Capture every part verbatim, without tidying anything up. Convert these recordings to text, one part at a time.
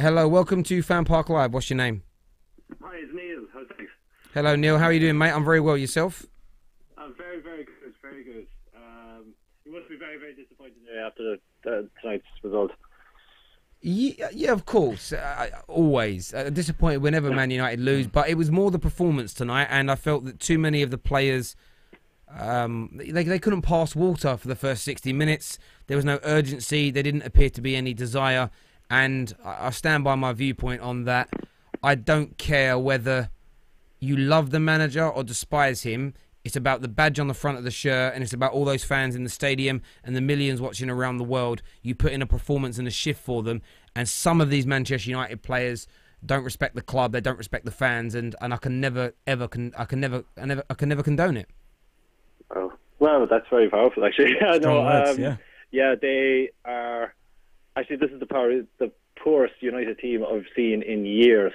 Hello, welcome to Fan Park Live. What's your name? Hi, it's Neil. How's things? Hello, Neil. How are you doing, mate? I'm very well. Yourself? I'm very, very good. Very good. Um, you must be very, very disappointed today after the, uh, tonight's result. Yeah, yeah, of course. I, always uh, disappointed whenever Man United lose, but it was more the performance tonight, and I felt that too many of the players, um, they they couldn't pass water for the first sixty minutes. There was no urgency. There didn't appear to be any desire, and I, I stand by my viewpoint on that. I don't care whether you love the manager or despise him. It's about the badge on the front of the shirt, and it's about all those fans in the stadium and the millions watching around the world. You put in a performance and a shift for them, and some of these Manchester United players don't respect the club, they don't respect the fans, and, and I can never ever con I can never I never I can never condone it. Oh well, that's very powerful, actually. Yeah, no, words, um, yeah. yeah, they are. Actually, this is the power, the poorest United team I've seen in years.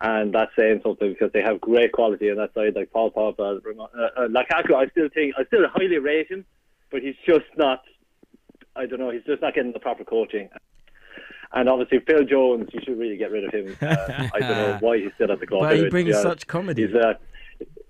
And that's saying something, because they have great quality on that side, like Paul Pogba, uh, uh, Lukaku. I still think I still highly rate him, but he's just not. I don't know. He's just not getting the proper coaching. And obviously Phil Jones, you should really get rid of him. Uh, I don't know why he's still at the club. But he brings yeah. such comedy. He's, uh,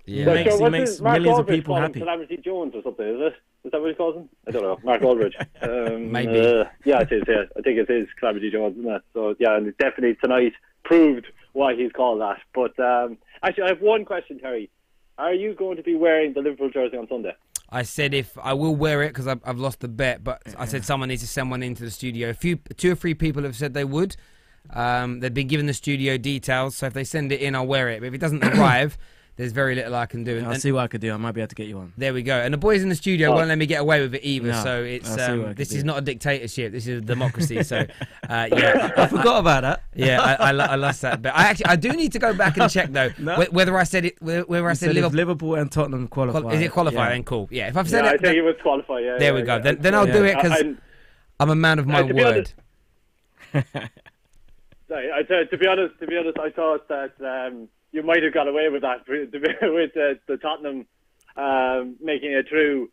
yeah, so makes, sure, he makes Mark millions Aldridge of people happy. Celebrity Jones or something, is it? Is that what he calls him? I don't know. Mark Aldridge. Um, Maybe. Uh, yeah, it is. Yeah, I think it is Celebrity Jones, isn't it? So yeah, and definitely tonight proved why he's called that. But um, actually, I have one question, Terry. Are you going to be wearing the Liverpool jersey on Sunday? I said if I will wear it, because I've, I've lost the bet, but I said someone needs to send one into the studio. A few, two or three people have said they would. Um, they've been given the studio details, so if they send it in, I'll wear it. But if it doesn't arrive, there's very little I can do. And I'll then, see what I could do. I might be able to get you one. There we go. And the boys in the studio oh. won't let me get away with it either. No, so it's um, this is do. not a dictatorship. This is a democracy. So uh, yeah, I forgot about that. Yeah, I, I, I lost that. But I actually I do need to go back and check though no. whether I said it. Whether you I said, said Liverpool, Liverpool and Tottenham qualify. Is it qualify? Then yeah. cool. Yeah, if I've said yeah, it, I think then, it was qualify. Yeah. There yeah, we go. Yeah. Then, then I'll yeah. do it, because I'm, I'm a man of my uh, word. I to be honest, to be honest, I thought that. Um, You might have got away with that with uh, the Tottenham um, making it through.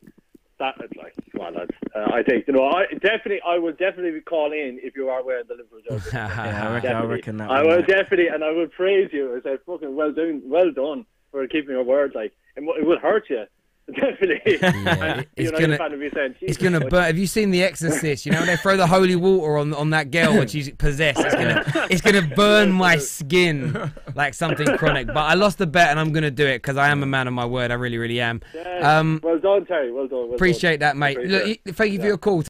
That like, well, that's, uh, I think you know. I definitely, I will definitely call in if you are wearing the Liverpool jersey. yeah, I reckon, I reckon that. I will that. definitely, and I will praise you. I said, "Fucking well done, well done for keeping your word." Like, it, it will hurt you. Definitely. Yeah, it's gonna, saying, it's gonna burn. Have you seen The Exorcist? You know, when they throw the holy water on on that girl when she's possessed. It's gonna, it's gonna burn my skin like something chronic. But I lost the bet, and I'm gonna do it, because I am a man of my word. I really, really am. Yeah, um, well done, Terry. Well done. Well appreciate done. that, mate. Appreciate Look, thank you for yeah. your call.